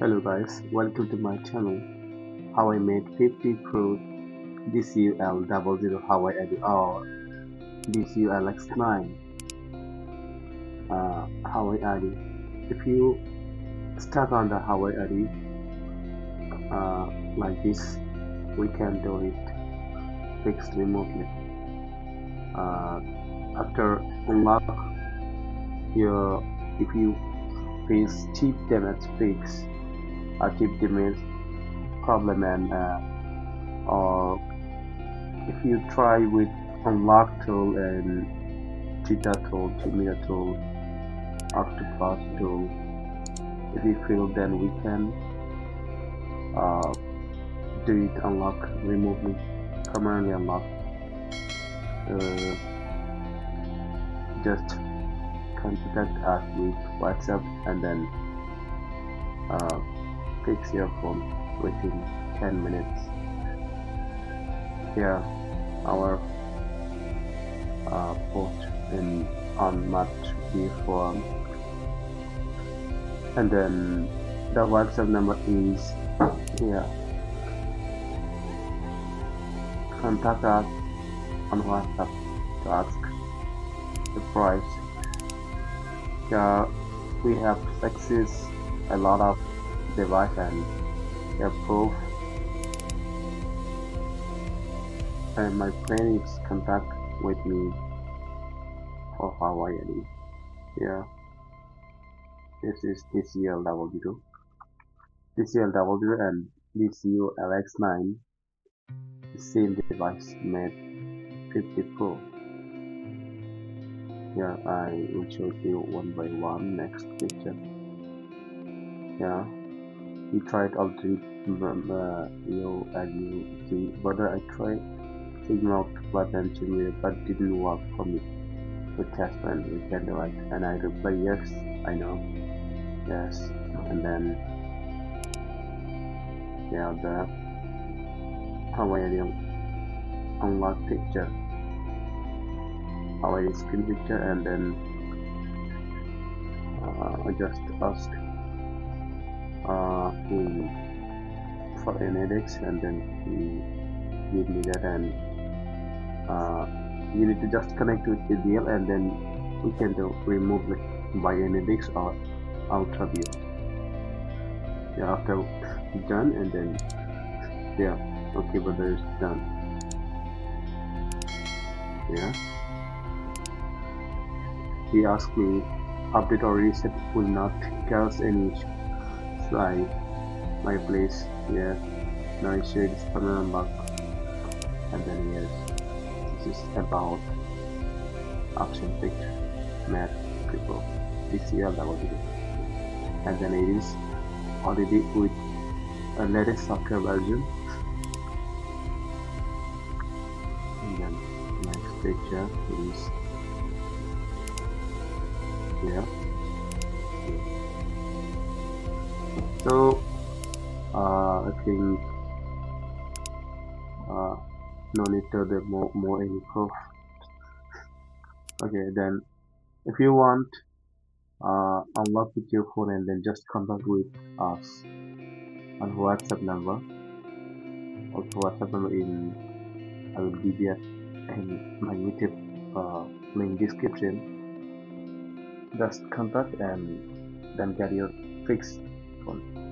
Hello guys, welcome to my channel. Huawei Mate 50 Pro DCU LX00 Huawei or DCU LX9 Huawei ID. If you start on the Huawei ID like this, we can do it fixed remotely. After unlock your, if you face chip damage fix or chip damage problem, and or if you try with unlock tool and theta tool, meter tool, OctoPlus tool, if you fail, then we can do it unlock remotely, permanently unlock. Just contact us with WhatsApp and then fix your phone within 10 minutes. Here our post on March 4, and then the WhatsApp number is here. Contact us on WhatsApp to ask the price. We have access a lot of device and approve, and my friend is contact with me for Hawaii. Yeah, this is DCLW, DCLW and DCU LX9, the same device, Mate 50 Pro. Yeah, I will show you one by one next picture. Yeah, we tried all three, low and you see, but I tried signal button to me, but didn't work for me. So test when we can do it, and I reply yes, I know, yes, and then yeah, the Hawaii unlock picture. Our screen picture, and then I just ask for an index, and then he gave me that, and you need to just connect with the deal, and then we can do remotely by an index or ultra view. Yeah, after done, and then yeah, okay, but that is done. Yeah. He asked me update or reset will not cause any issue. So my place, yes, now I share this permanent bug, and then yes, this is about option pick Mate people DCLW, and then it is already with a latest software version. And then next picture is here. So I think no need to do more info. Okay, then if you want unlock with your phone, and then just contact with us on WhatsApp number. Also WhatsApp number in, I will give you my YouTube link description. Just contact and then get your fix phone.